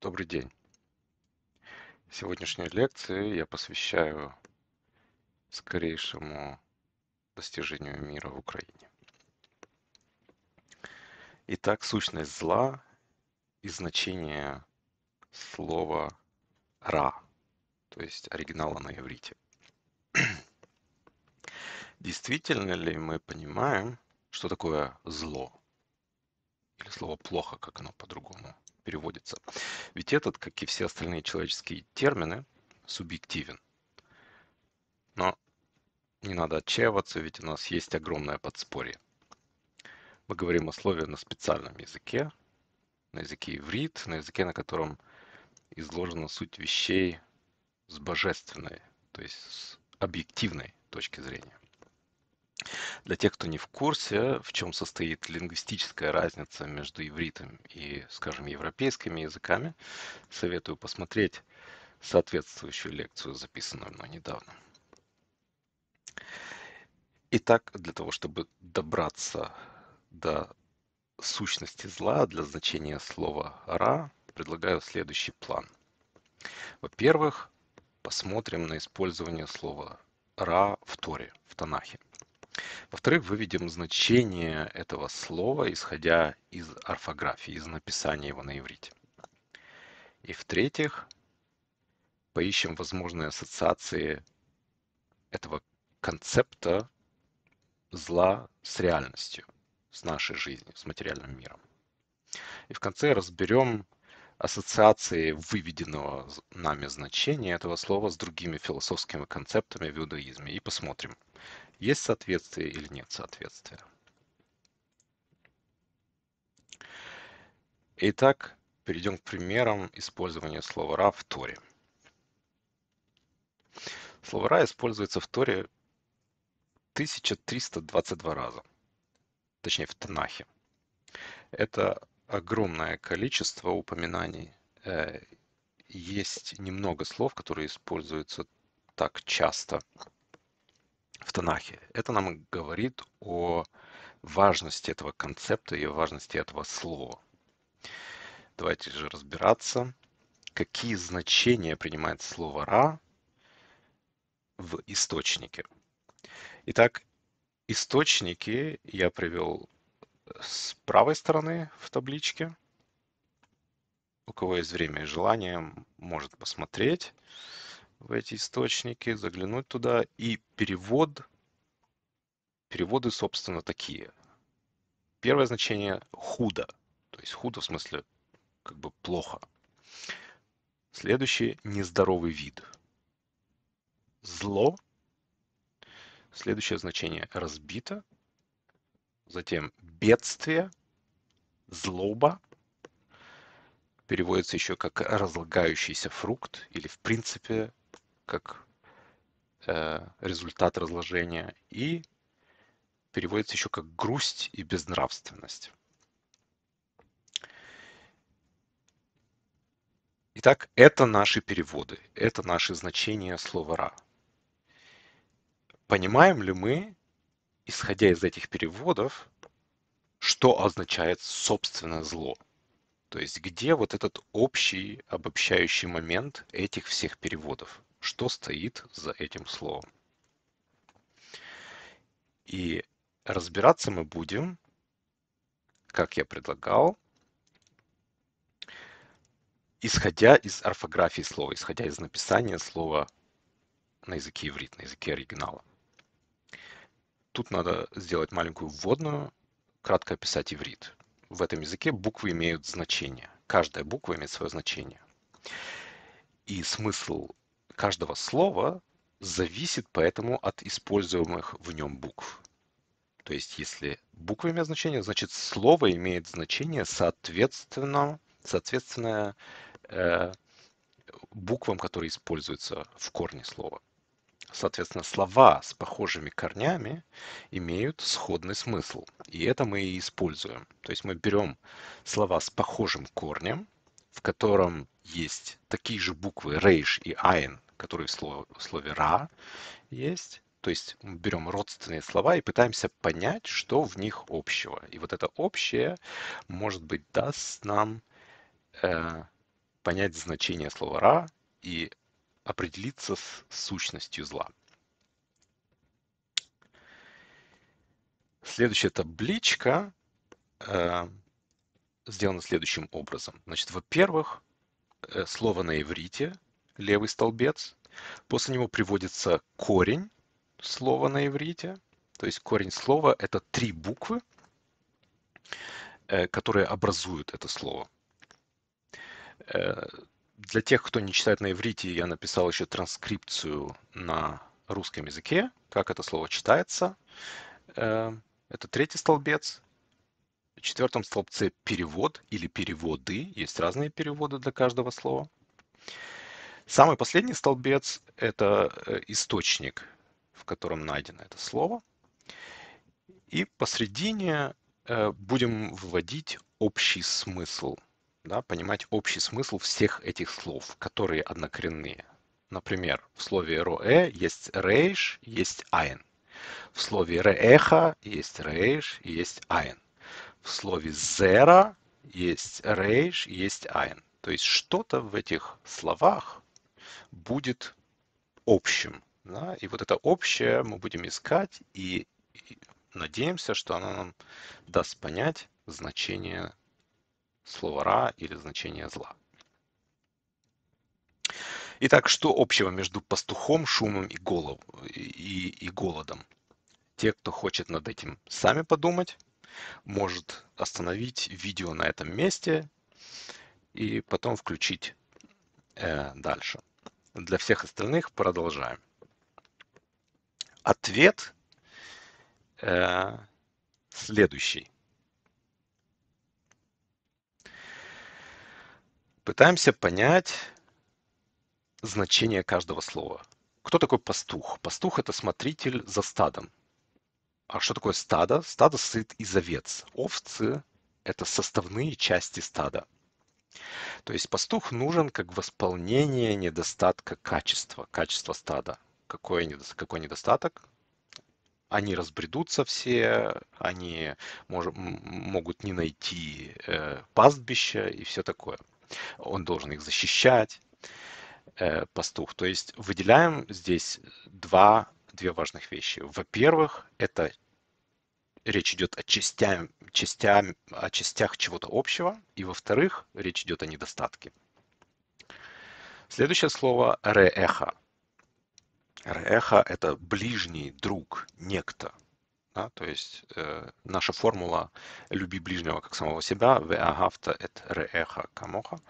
Добрый день. Сегодняшнюю лекцию я посвящаю скорейшему достижению мира в Украине. Итак, сущность зла и значение слова «ра», то есть оригинала на иврите. Действительно ли мы понимаем, что такое зло? Или слово «плохо», как оно по-другому переводится. Ведь этот, как и все остальные человеческие термины, субъективен. Но не надо отчаиваться, ведь у нас есть огромное подспорье. Мы говорим о слове на специальном языке, на языке иврит, на языке, на котором изложена суть вещей с божественной, то есть с объективной точки зрения. Для тех, кто не в курсе, в чем состоит лингвистическая разница между ивритом и, скажем, европейскими языками, советую посмотреть соответствующую лекцию, записанную мной недавно. Итак, для того, чтобы добраться до сущности зла, для значения слова «ра», предлагаю следующий план. Во-первых, посмотрим на использование слова «ра» в Торе, в Танахе. Во-вторых, выведем значение этого слова, исходя из орфографии, из написания его на иврите. И в-третьих, поищем возможные ассоциации этого концепта зла с реальностью, с нашей жизнью, с материальным миром. И в конце разберем ассоциации выведенного нами значения этого слова с другими философскими концептами в иудаизме и посмотрим, есть соответствие или нет соответствия. Итак, перейдем к примерам использования слова «ра» в Торе. Слово «ра» используется в Торе 1322 раза, точнее в Танахе. Это огромное количество упоминаний. Есть немного слов, которые используются так часто в Танахе. Это нам говорит о важности этого концепта и о важности этого слова. Давайте же разбираться, какие значения принимает слово «ра» в источнике. Итак, источники я привел с правой стороны в табличке. У кого есть время и желание, может посмотреть в эти источники, заглянуть туда. И переводы, собственно, такие. Первое значение – худо. То есть худо в смысле как бы плохо. Следующий – нездоровый вид. Зло. Следующее значение – разбито. Затем бедствие, злоба. Переводится еще как разлагающийся фрукт или, в принципе, как результат разложения. И переводится еще как грусть и безнравственность. Итак, это наши переводы, это наши значения слова «ра». Понимаем ли мы, исходя из этих переводов, что означает собственно зло? То есть где вот этот общий, обобщающий момент этих всех переводов? Что стоит за этим словом? И разбираться мы будем, как я предлагал, исходя из орфографии слова, исходя из написания слова на языке иврит, на языке оригинала. Тут надо сделать маленькую вводную, кратко описать иврит. В этом языке буквы имеют значение. Каждая буква имеет свое значение. И смысл каждого слова зависит поэтому от используемых в нем букв. То есть если буква имеет значение, значит слово имеет значение соответственно буквам, которые используются в корне слова. Соответственно, слова с похожими корнями имеют сходный смысл. И это мы и используем. То есть мы берем слова с похожим корнем, в котором есть такие же буквы рейш и айн, которые в слове «ра» есть. То есть мы берем родственные слова и пытаемся понять, что в них общего. И вот это общее, может быть, даст нам понять значение слова «ра» и определиться с сущностью зла. Следующая табличка сделана следующим образом. Значит, во-первых, слово на иврите, левый столбец, после него приводится корень слова на иврите, то есть корень слова – это три буквы, которые образуют это слово. Для тех, кто не читает на иврите, я написал еще транскрипцию на русском языке, как это слово читается. Это третий столбец. В четвертом столбце перевод или переводы. Есть разные переводы для каждого слова. Самый последний столбец – это источник, в котором найдено это слово. И посредине будем выводить общий смысл. Да, понимать общий смысл всех этих слов, которые однокоренные. Например, в слове «роэ» есть «рейш», есть «айн». В слове «реэха» есть «рейш», есть «айн». В слове «зера» есть «рейш», есть «айн». То есть что-то в этих словах будет общим. Да? И вот это общее мы будем искать и надеемся, что оно нам даст понять значение слова «ра» или значение зла. Итак, что общего между пастухом, шумом и голодом? Те, кто хочет над этим сами подумать, может остановить видео на этом месте и потом включить дальше. Для всех остальных продолжаем. Ответ следующий. Пытаемся понять значение каждого слова. Кто такой пастух? Пастух – это смотритель за стадом. А что такое стадо? Стадо состоит из овец. Овцы – это составные части стада. То есть пастух нужен как восполнение недостатка качества стада. Какой недостаток? Они разбредутся все, они могут не найти пастбища и все такое. Он должен их защищать, пастух. То есть выделяем здесь две важных вещи. Во-первых, это речь идет о частях чего-то общего. И во-вторых, речь идет о недостатке. Следующее слово – реэха. Реэха – это ближний, друг, некто. Да? То есть наша формула «люби ближнего, как самого себя» «веагавта эт реэха камоха»,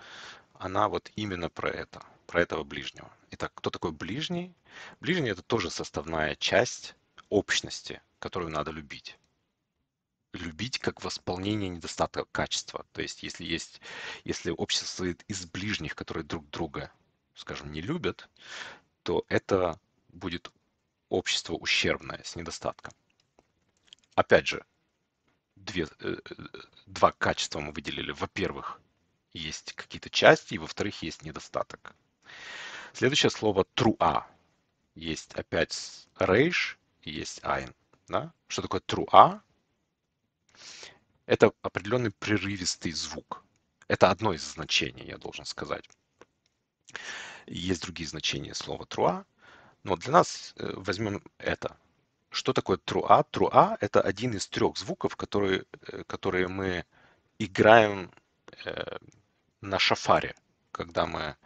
она вот именно про этого ближнего. Итак, кто такой ближний? Ближний – это тоже составная часть общности, которую надо любить. Любить как восполнение недостатка качества. То есть если общество состоит из ближних, которые друг друга, скажем, не любят, то это будет общество ущербное, с недостатком. Опять же, два качества мы выделили. Во-первых, есть какие-то части, и во-вторых, есть недостаток. Следующее слово «труа». Есть опять «рейш», есть «айн». Да? Что такое «труа»? Это определенный прерывистый звук. Это одно из значений, я должен сказать. Есть другие значения слова «труа», но для нас возьмем это. Что такое труа? Труа – это один из трех звуков, которые мы играем на шафаре, когда мы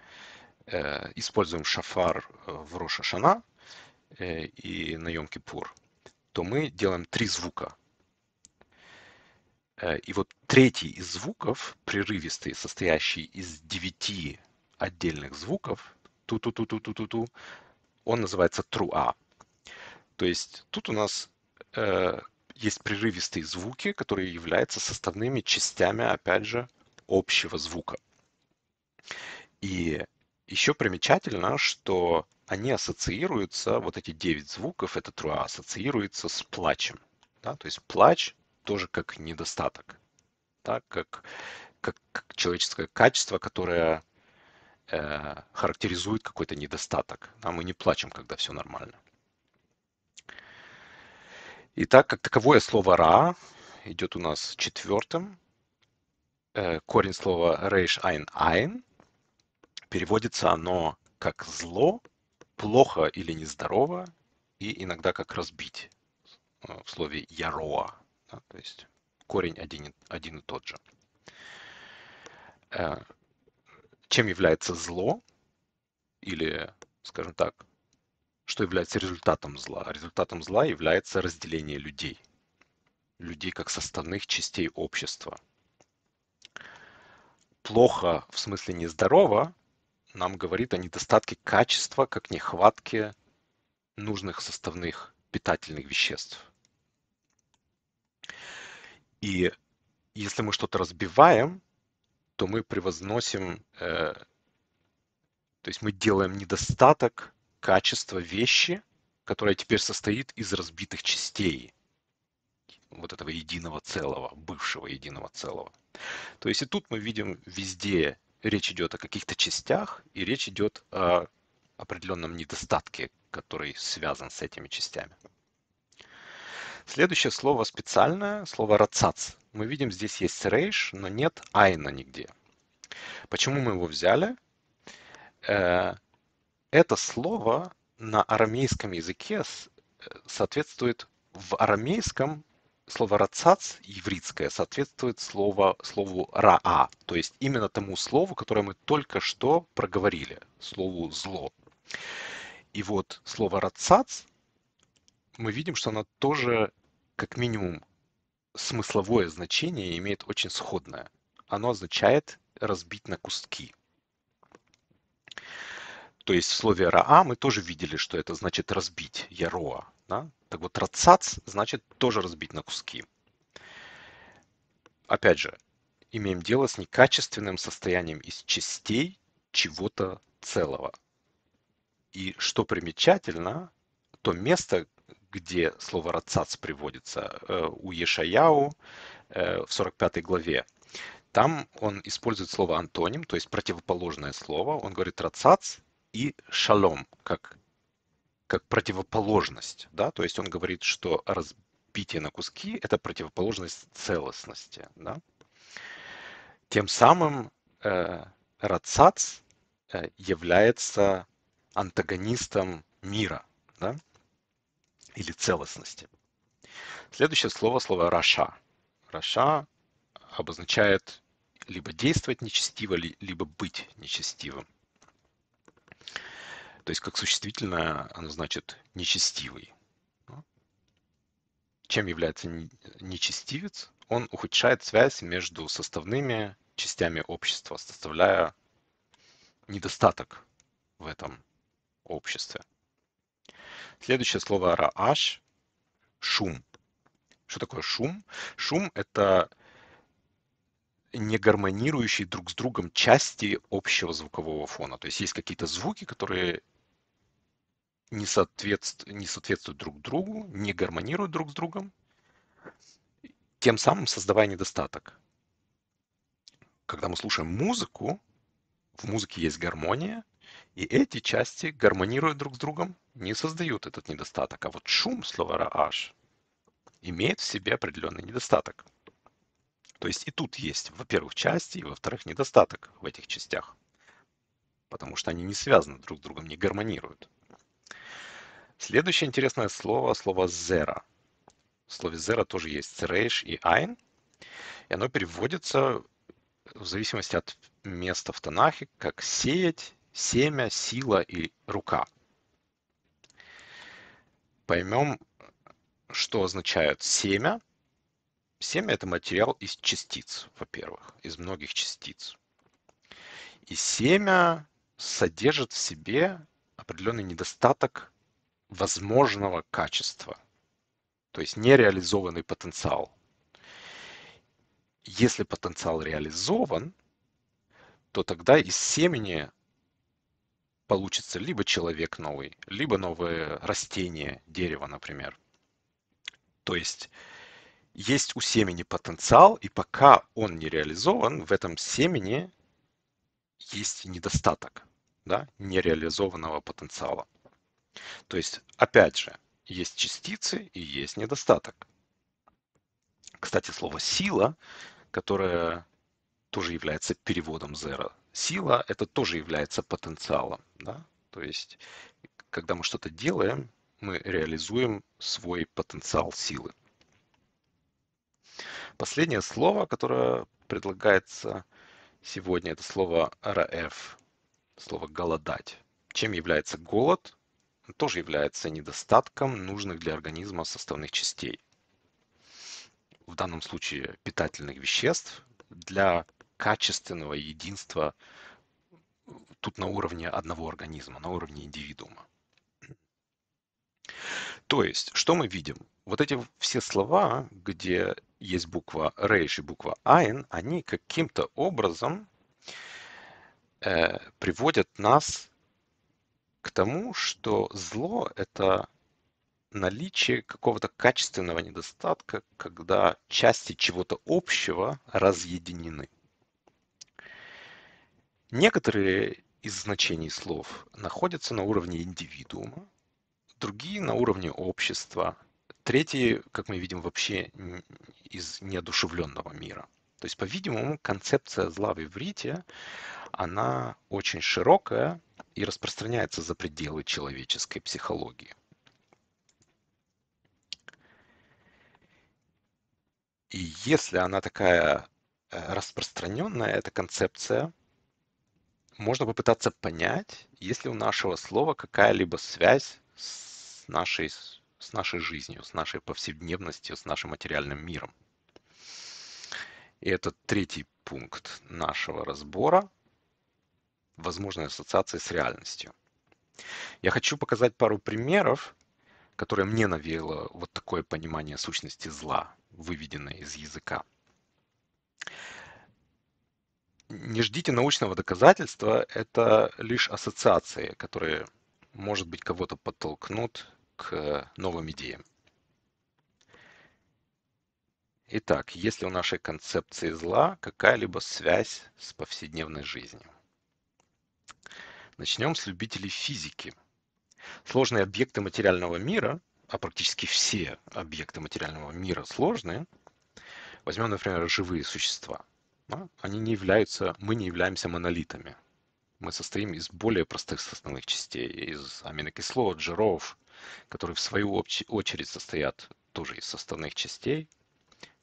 используем шафар в Роша-Шана и на Йом-Кипур, то мы делаем три звука. И вот третий из звуков, прерывистый, состоящий из 9 отдельных звуков, ту-ту-ту-ту-ту-ту, он называется труа. То есть тут у нас есть прерывистые звуки, которые являются составными частями, опять же, общего звука. И еще примечательно, что они ассоциируются, вот эти 9 звуков, это труа, ассоциируется с плачем. Да? То есть плач тоже как недостаток, да? как человеческое качество, которое характеризует какой-то недостаток. А мы не плачем, когда все нормально. Итак, как таковое слово «ра» идет у нас четвертым. Корень слова «рейш айн айн». переводится оно как зло, плохо или нездорово, и иногда как разбить в слове яроа. Да, то есть корень один и тот же. Чем является зло? Или, скажем так, что является результатом зла? Результатом зла является разделение людей. Людей как составных частей общества. Плохо, в смысле нездорово, нам говорит о недостатке качества, как нехватке нужных составных питательных веществ. И если мы что-то разбиваем, то мы превозносим, то есть мы делаем недостаток качества вещи, которая теперь состоит из разбитых частей вот этого единого целого, бывшего единого целого. То есть и тут мы видим везде, речь идет о каких-то частях, и речь идет о определенном недостатке, который связан с этими частями. Следующее слово специальное, слово «рацац». Мы видим, здесь есть «рейш», но нет «айна» нигде. Почему мы его взяли? Это слово на арамейском языке соответствует, в арамейском слово «рацац» еврейское соответствует слову «раа», то есть именно тому слову, которое мы только что проговорили, слову «зло». И вот слово «рацац» мы видим, что оно тоже, как минимум, смысловое значение имеет очень сходное. Оно означает «разбить на куски». То есть в слове «раа» мы тоже видели, что это значит «разбить», «яроа». Да? Так вот, «рацац» значит тоже «разбить на куски». Опять же, имеем дело с некачественным состоянием из частей чего-то целого. И что примечательно, то место, где слово «рацац» приводится у Ешаяу в 45 главе, там он использует слово «антоним», то есть противоположное слово. Он говорит «рацац» и шалом, как противоположность. Да? То есть он говорит, что разбитие на куски – это противоположность целостности. Да? Тем самым рацац является антагонистом мира, да? Или целостности. Следующее слово – слово «раша». «Раша» обозначает либо действовать нечестиво, либо быть нечестивым. То есть как существительное оно значит нечестивый. Чем является нечестивец? Он ухудшает связь между составными частями общества, составляя недостаток в этом обществе. Следующее слово рааш – шум. Что такое шум? Шум – это не гармонирующие друг с другом части общего звукового фона. То есть есть какие-то звуки, которые не соответствуют друг другу, не гармонируют друг с другом, тем самым создавая недостаток. Когда мы слушаем музыку, в музыке есть гармония, и эти части гармонируют друг с другом, не создают этот недостаток. А вот шум, слово рааш, имеет в себе определенный недостаток. То есть и тут есть, во-первых, части, и, во-вторых, недостаток в этих частях, потому что они не связаны друг с другом, не гармонируют. Следующее интересное слово – слово «зера». В слове «зера» тоже есть «рейш» и «айн», и оно переводится в зависимости от места в Танахе как «сеять», «семя», «сила» и «рука». Поймем, что означает «семя». Семя – это материал из частиц, во-первых, из многих частиц. И семя содержит в себе определенный недостаток возможного качества, то есть нереализованный потенциал. Если потенциал реализован, то тогда из семени получится либо человек новый, либо новое растение, дерево, например. То есть есть у семени потенциал, и пока он не реализован, в этом семени есть недостаток, да, нереализованного потенциала. То есть, опять же, есть частицы и есть недостаток. Кстати, слово «сила», которое тоже является переводом «зера», сила, это тоже является потенциалом. Да? То есть, когда мы что-то делаем, мы реализуем свой потенциал силы. Последнее слово, которое предлагается сегодня, это слово раэф, слово голодать. Чем является голод? Он тоже является недостатком нужных для организма составных частей. В данном случае питательных веществ для качественного единства тут на уровне одного организма, на уровне индивидуума. То есть, что мы видим? Вот эти все слова, где есть буква рейш и буква айн, они каким-то образом приводят нас к тому, что зло – это наличие какого-то качественного недостатка, когда части чего-то общего разъединены. Некоторые из значений слов находятся на уровне индивидуума, другие на уровне общества, третьи, как мы видим, вообще из неодушевленного мира. То есть, по-видимому, концепция зла в иврите, она очень широкая и распространяется за пределы человеческой психологии. И если она такая распространенная, эта концепция, можно попытаться понять, есть ли у нашего слова какая-либо связь с нашей жизнью, с нашей повседневностью, с нашим материальным миром. И это третий пункт нашего разбора – возможные ассоциации с реальностью. Я хочу показать пару примеров, которые мне навеяло вот такое понимание сущности зла, выведенное из языка. Не ждите научного доказательства, это лишь ассоциации, которые, может быть, кого-то подтолкнут к новым идеям. Итак, есть ли у нашей концепции зла какая-либо связь с повседневной жизнью? Начнем с любителей физики. Сложные объекты материального мира, а практически все объекты материального мира сложные, возьмем, например, живые существа. Они мы не являемся монолитами. Мы состоим из более простых составных частей, из аминокислот, жиров, которые в свою очередь состоят тоже из составных частей,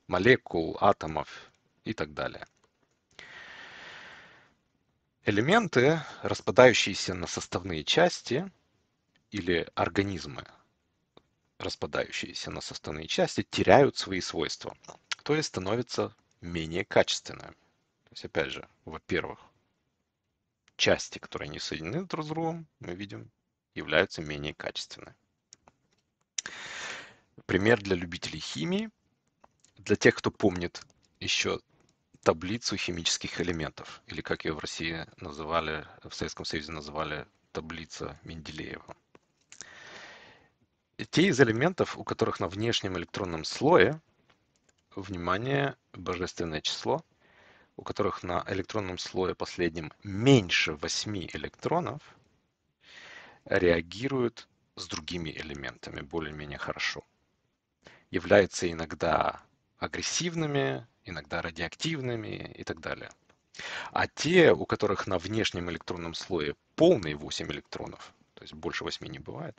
молекул, атомов и так далее. Элементы, распадающиеся на составные части, или организмы, распадающиеся на составные части, теряют свои свойства, то есть становятся менее качественными. То есть, опять же, во-первых, части, которые не соединены друг с другом, мы видим, являются менее качественными. Пример для любителей химии, для тех, кто помнит еще таблицу химических элементов, или как ее в России называли, в Советском Союзе называли таблица Менделеева. Те из элементов, у которых на внешнем электронном слое, внимание, божественное число, у которых на электронном слое последнем меньше 8 электронов, реагируют с другими элементами более-менее хорошо. Являются иногда агрессивными, иногда радиоактивными и так далее. А те, у которых на внешнем электронном слое полные 8 электронов, то есть больше 8 не бывает,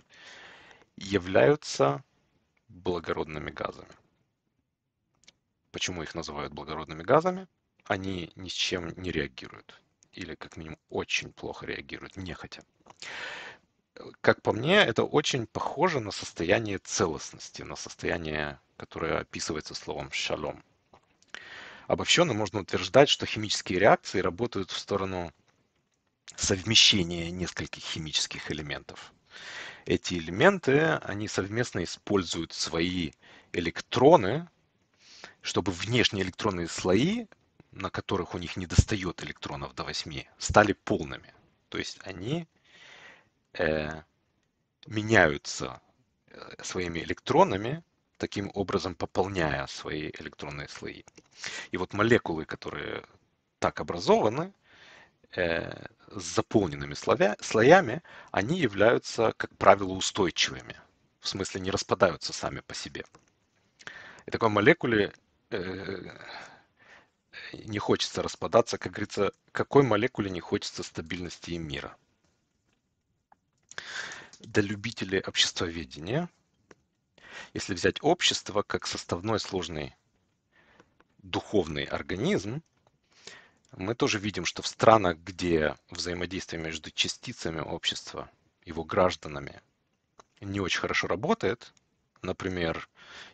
являются благородными газами. Почему их называют благородными газами? Они ни с чем не реагируют. Или, как минимум, очень плохо реагируют, нехотя. Как по мне, это очень похоже на состояние целостности, на состояние, которое описывается словом «шалом». Обобщенно можно утверждать, что химические реакции работают в сторону совмещения нескольких химических элементов. Эти элементы, они совместно используют свои электроны, чтобы внешние электронные слои, на которых у них недостает электронов до 8, стали полными. То есть они меняются своими электронами, таким образом пополняя свои электронные слои. И вот молекулы, которые так образованы, с заполненными слоями, они являются, как правило, устойчивыми. В смысле, не распадаются сами по себе. И такой молекуле не хочется распадаться, как говорится, какой молекуле не хочется стабильности и мира. Для любителей обществоведения, если взять общество как составной сложный духовный организм, мы тоже видим, что в странах, где взаимодействие между частицами общества, его гражданами, не очень хорошо работает, например,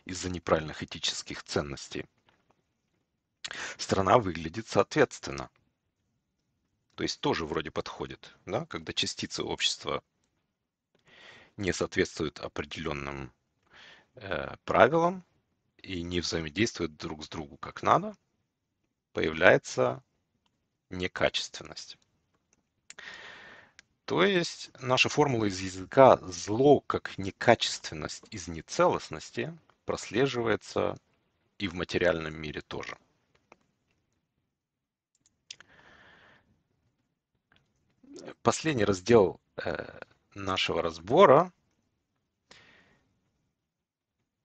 из-за неправильных этических ценностей, страна выглядит соответственно. То есть тоже вроде подходит, да? Когда частицы общества не соответствуют определенным правилам и не взаимодействуют друг с другом как надо, появляется некачественность. То есть наша формула из языка «зло как некачественность из нецелостности» прослеживается и в материальном мире тоже. Последний раздел нашего разбора.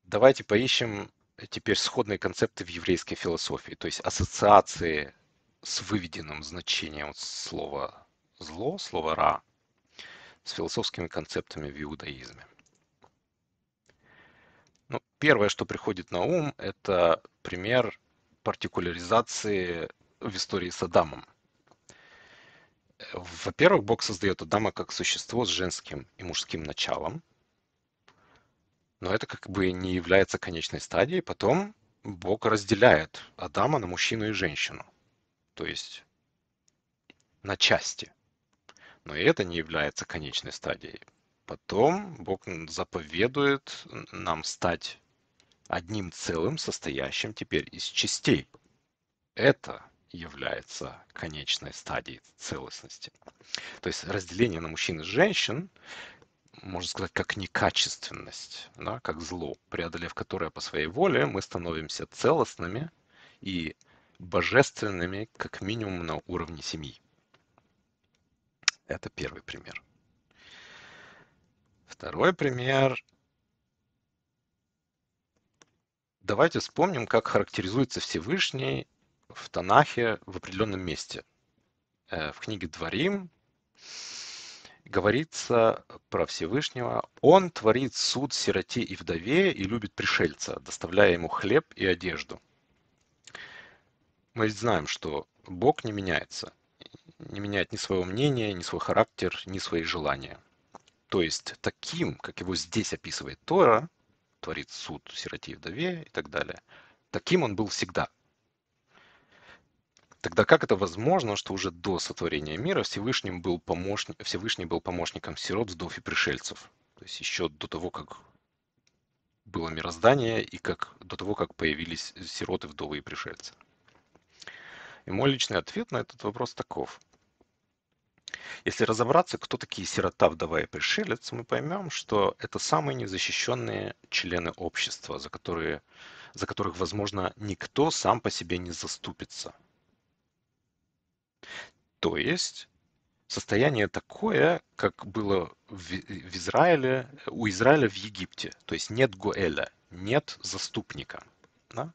Давайте поищем теперь сходные концепты в еврейской философии, то есть ассоциации с выведенным значением слова «зло», слова «ра», с философскими концептами в иудаизме. Ну, первое, что приходит на ум, это пример партикуляризации в истории с Адамом. Во-первых, Бог создает Адама как существо с женским и мужским началом, но это как бы не является конечной стадией. Потом Бог разделяет Адама на мужчину и женщину, то есть на части, но и это не является конечной стадией. Потом Бог заповедует нам стать одним целым, состоящим теперь из частей. Это является конечной стадией целостности. То есть разделение на мужчин и женщин, можно сказать, как некачественность, да, как зло, преодолев которое по своей воле, мы становимся целостными и божественными, как минимум на уровне семьи. Это первый пример. Второй пример. Давайте вспомним, как характеризуется Всевышний в Танахе в определенном месте. В книге Дворим говорится про Всевышнего: «Он творит суд сироте и вдове и любит пришельца, доставляя ему хлеб и одежду». Мы ведь знаем, что Бог не меняется, не меняет ни своего мнения, ни свой характер, ни свои желания. То есть таким, как его здесь описывает Тора, творит суд сироте и вдове и так далее, таким он был всегда. Тогда как это возможно, что уже до сотворения мира Всевышний был помощником сирот, вдов и пришельцев? То есть еще до того, как было мироздание, и до того, как появились сироты, вдовы и пришельцы. И мой личный ответ на этот вопрос таков. Если разобраться, кто такие сирота, вдова и пришелец, мы поймем, что это самые незащищенные члены общества, за которых, возможно, никто сам по себе не заступится. То есть состояние такое, как было в Израиле, у Израиля в Египте. То есть нет Гоэля, нет заступника. Да?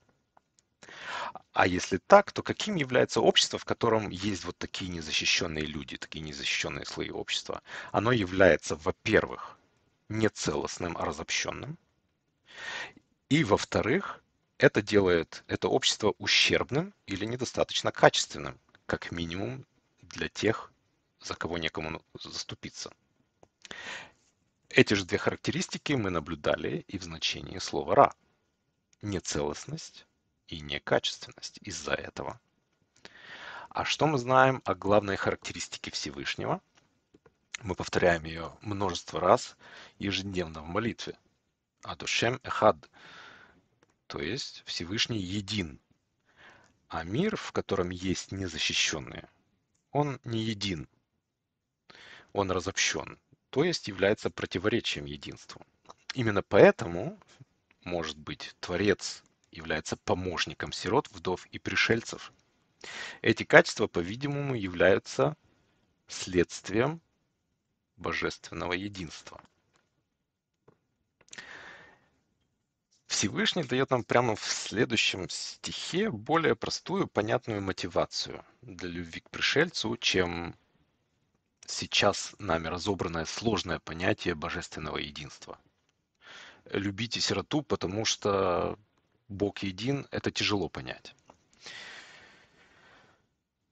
А если так, то каким является общество, в котором есть вот такие незащищенные люди, такие незащищенные слои общества? Оно является, во-первых, не целостным, а разобщенным. И, во-вторых, это делает это общество ущербным или недостаточно качественным, как минимум для тех, за кого некому заступиться. Эти же две характеристики мы наблюдали и в значении слова «ра». Нецелостность и некачественность из-за этого. А что мы знаем о главной характеристике Всевышнего? Мы повторяем ее множество раз ежедневно в молитве. «Адошем эхад», то есть Всевышний един. А мир, в котором есть незащищенные, он не един, он разобщен, то есть является противоречием единству. Именно поэтому, может быть, Творец является помощником сирот, вдов и пришельцев. Эти качества, по-видимому, являются следствием божественного единства. Всевышний дает нам прямо в следующем стихе более простую, понятную мотивацию для любви к пришельцу, чем сейчас нами разобранное сложное понятие божественного единства. Любите сироту, потому что Бог един, это тяжело понять.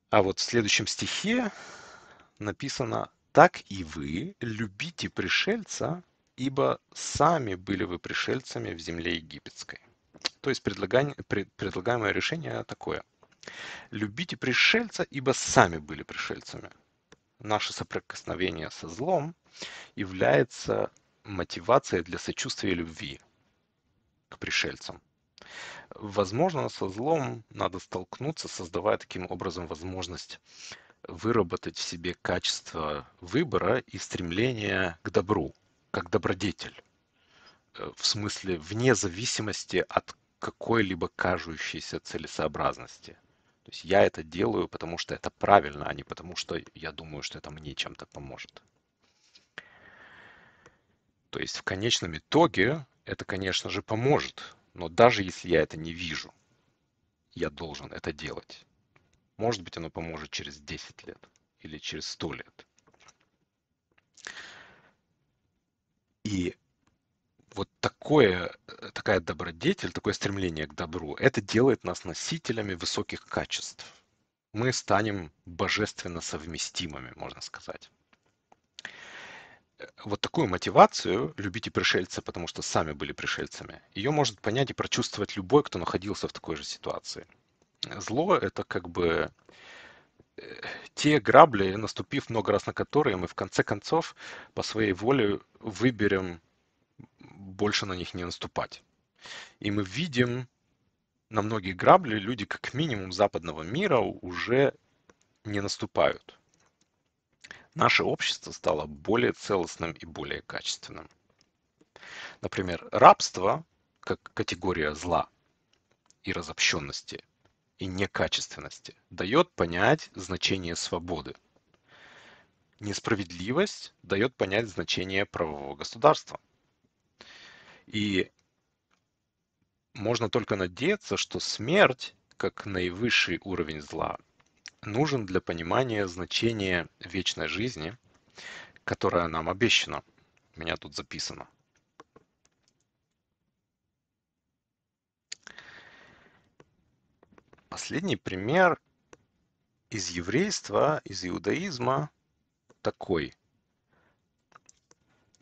А вот в следующем стихе написано: «Так и вы любите пришельца, ибо сами были вы пришельцами в земле египетской». То есть предлагаемое решение такое: любите пришельца, ибо сами были пришельцами. Наше соприкосновение со злом является мотивацией для сочувствия и любви к пришельцам. Возможно, со злом надо столкнуться, создавая таким образом возможность выработать в себе качество выбора и стремление к добру, как добродетель, в смысле вне зависимости от какой-либо кажущейся целесообразности. То есть я это делаю, потому что это правильно, а не потому что я думаю, что это мне чем-то поможет. То есть в конечном итоге это, конечно же, поможет, но даже если я это не вижу, я должен это делать. Может быть, оно поможет через 10 лет или через 100 лет. И вот такая добродетель, такое стремление к добру, это делает нас носителями высоких качеств. Мы станем божественно совместимыми, можно сказать. Вот такую мотивацию «любите пришельца, потому что сами были пришельцами», ее может понять и прочувствовать любой, кто находился в такой же ситуации. Зло — это как бы те грабли, наступив много раз на которые, мы в конце концов по своей воле выберем больше на них не наступать. И мы видим, на многие грабли люди как минимум западного мира уже не наступают. Наше общество стало более целостным и более качественным. Например, рабство как категория зла и разобщенности и некачественности дает понять значение свободы. Несправедливость дает понять значение правового государства. И можно только надеяться, что смерть, как наивысший уровень зла, нужен для понимания значения вечной жизни, которая нам обещана. У меня тут записано. Последний пример из еврейства, из иудаизма такой.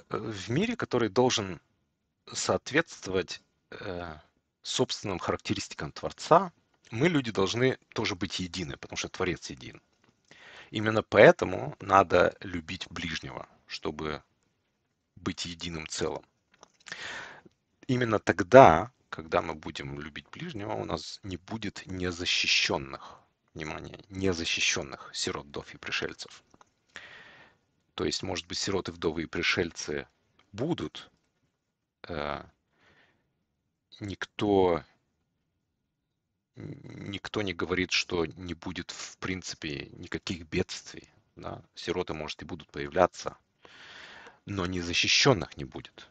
В мире, который должен соответствовать собственным характеристикам Творца, мы, люди, должны тоже быть едины, потому что Творец един. Именно поэтому надо любить ближнего, чтобы быть единым целым. Именно тогда, когда мы будем любить ближнего, у нас не будет незащищенных, внимание, незащищенных сирот, вдов и пришельцев. То есть, может быть, сироты, вдовы и пришельцы будут, никто не говорит, что не будет в принципе никаких бедствий, да? Сироты, может, и будут появляться, но незащищенных не будет.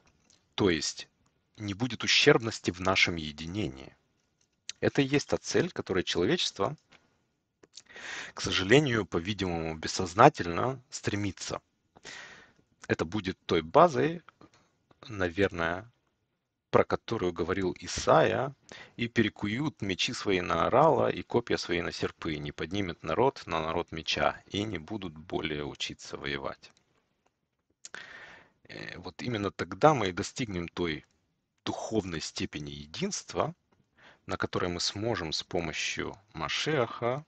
То есть не будет ущербности в нашем единении. Это и есть та цель, которой человечество, к сожалению, по-видимому, бессознательно стремится. Это будет той базой, наверное, про которую говорил Исаия: «И перекуют мечи свои на орала, и копья свои на серпы, не поднимет народ на народ меча, и не будут более учиться воевать». Вот именно тогда мы и достигнем той духовной степени единства, на которой мы сможем с помощью Машеаха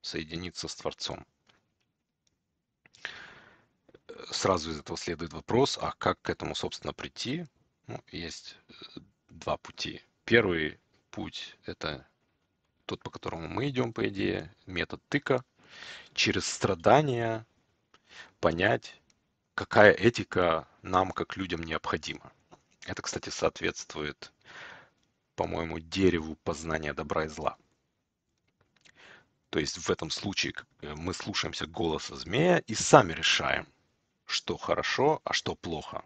соединиться с Творцом. Сразу из этого следует вопрос: а как к этому, собственно, прийти? Ну, есть два пути. Первый путь – это тот, по которому мы идем, по идее, метод тыка. Через страдания понять, какая этика нам, как людям, необходима. Это, кстати, соответствует, по-моему, дереву познания добра и зла. То есть в этом случае мы слушаемся голоса змея и сами решаем, что хорошо, а что плохо.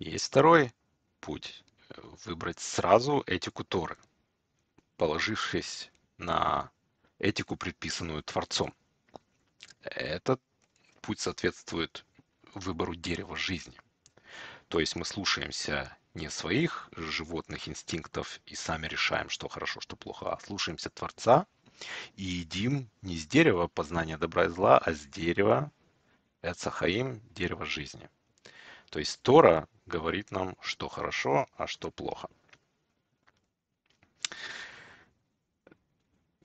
Есть второй путь. выбрать сразу этику Торы, положившись на этику, предписанную Творцом. Этот путь соответствует выбору дерева жизни. То есть мы слушаемся не своих животных инстинктов и сами решаем, что хорошо, что плохо, а слушаемся Творца и едим не с дерева познания добра и зла, а с дерева эцахаим, дерева жизни. То есть Тора говорит нам, что хорошо, а что плохо.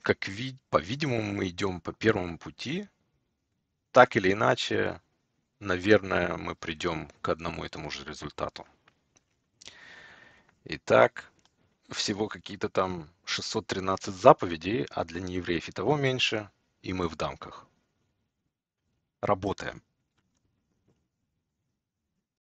Как, по-видимому, мы идем по первому пути, так или иначе, наверное, мы придем к одному и тому же результату. Итак, всего какие-то там 613 заповедей, а для неевреев и того меньше, и мы в дамках. Работаем.